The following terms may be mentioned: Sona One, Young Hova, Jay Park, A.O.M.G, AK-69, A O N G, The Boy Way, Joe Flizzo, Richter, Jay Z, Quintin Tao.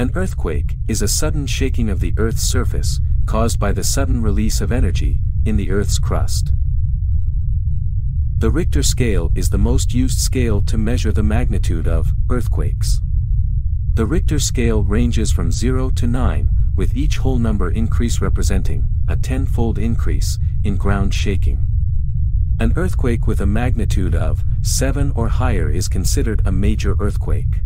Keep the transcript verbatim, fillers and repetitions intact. An earthquake is a sudden shaking of the Earth's surface, caused by the sudden release of energy in the Earth's crust. The Richter scale is the most used scale to measure the magnitude of earthquakes. The Richter scale ranges from zero to nine, with each whole number increase representing a tenfold increase in ground shaking. An earthquake with a magnitude of seven or higher is considered a major earthquake.